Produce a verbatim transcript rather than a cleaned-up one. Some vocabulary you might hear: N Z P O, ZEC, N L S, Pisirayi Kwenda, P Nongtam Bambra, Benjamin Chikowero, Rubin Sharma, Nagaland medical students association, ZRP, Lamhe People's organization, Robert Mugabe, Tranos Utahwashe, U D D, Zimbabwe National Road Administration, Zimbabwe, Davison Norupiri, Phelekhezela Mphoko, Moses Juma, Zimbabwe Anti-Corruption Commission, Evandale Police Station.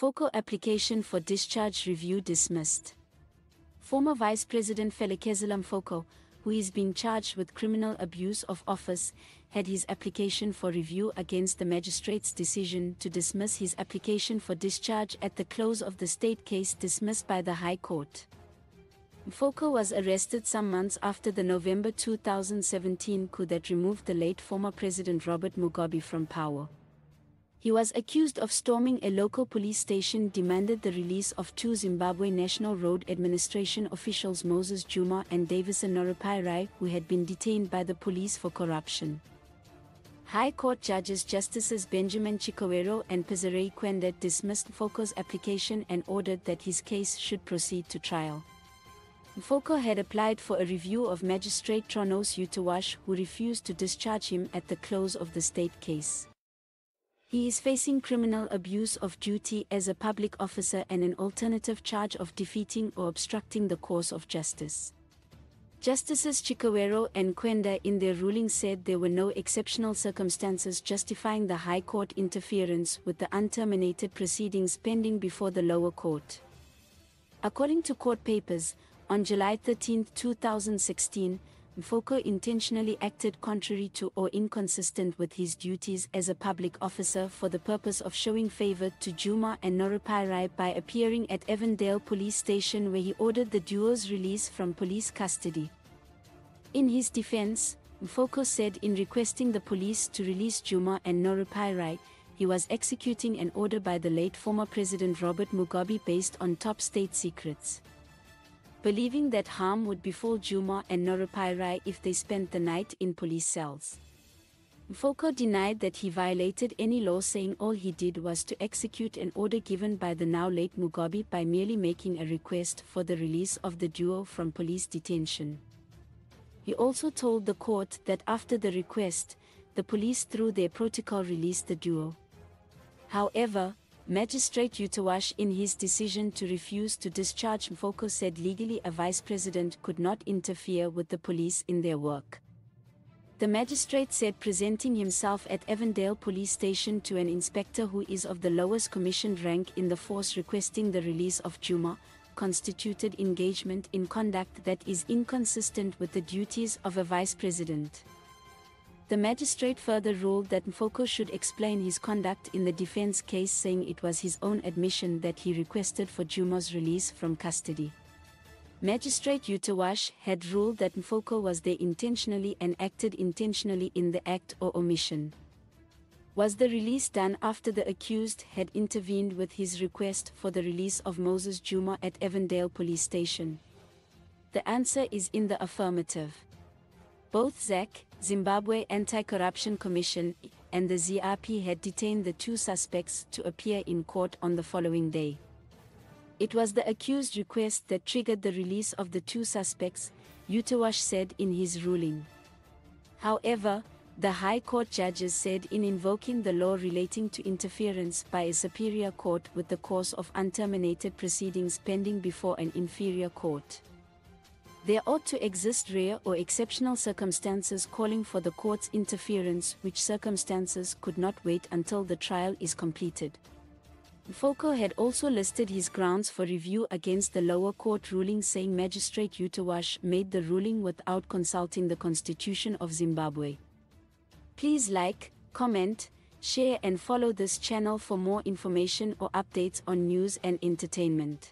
Mphoko application for discharge review dismissed. Former Vice President Phelekhezela Mphoko, who is being charged with criminal abuse of office, had his application for review against the magistrate's decision to dismiss his application for discharge at the close of the state case dismissed by the High Court. Mphoko was arrested some months after the November two thousand seventeen coup that removed the late former President Robert Mugabe from power. He was accused of storming a local police station, demanded the release of two Zimbabwe National Road Administration officials Moses Juma and Davison Norupiri, who had been detained by the police for corruption. High Court judges Justices Benjamin Chikowero and Pisirayi Kwenda dismissed Mfoko's application and ordered that his case should proceed to trial. Mphoko had applied for a review of Magistrate Tranos Utahwashe, who refused to discharge him at the close of the state case. He is facing criminal abuse of duty as a public officer and an alternative charge of defeating or obstructing the course of justice. Justices Chikowero and Kwenda in their ruling said there were no exceptional circumstances justifying the High Court interference with the unterminated proceedings pending before the lower court. According to court papers, on July thirteenth two thousand sixteen, Mphoko intentionally acted contrary to or inconsistent with his duties as a public officer for the purpose of showing favor to Juma and Norupiri by appearing at Evandale Police Station, where he ordered the duo's release from police custody. In his defense, Mphoko said in requesting the police to release Juma and Norupiri, he was executing an order by the late former President Robert Mugabe based on top state secrets. Believing that harm would befall Juma and Norupiri if they spent the night in police cells. Mphoko denied that he violated any law, saying all he did was to execute an order given by the now late Mugabe by merely making a request for the release of the duo from police detention. He also told the court that after the request, the police through their protocol released the duo. However, Magistrate Utahwashe, in his decision to refuse to discharge Mphoko, said legally a vice president could not interfere with the police in their work. The magistrate said presenting himself at Evandale Police Station to an inspector who is of the lowest commissioned rank in the force requesting the release of Juma constituted engagement in conduct that is inconsistent with the duties of a vice president. The magistrate further ruled that Mphoko should explain his conduct in the defense case, saying it was his own admission that he requested for Juma's release from custody. Magistrate Utahwashe had ruled that Mphoko was there intentionally and acted intentionally in the act or omission. Was the release done after the accused had intervened with his request for the release of Moses Juma at Evandale Police Station? The answer is in the affirmative. Both Z E C, Zimbabwe Anti-Corruption Commission, and the Z R P had detained the two suspects to appear in court on the following day. It was the accused request that triggered the release of the two suspects, Utahwashe said in his ruling. However, the High Court judges said in invoking the law relating to interference by a superior court with the course of unterminated proceedings pending before an inferior court, there ought to exist rare or exceptional circumstances calling for the court's interference, which circumstances could not wait until the trial is completed. Mphoko had also listed his grounds for review against the lower court ruling, saying Magistrate Utahwashe made the ruling without consulting the Constitution of Zimbabwe. Please like, comment, share and follow this channel for more information or updates on news and entertainment.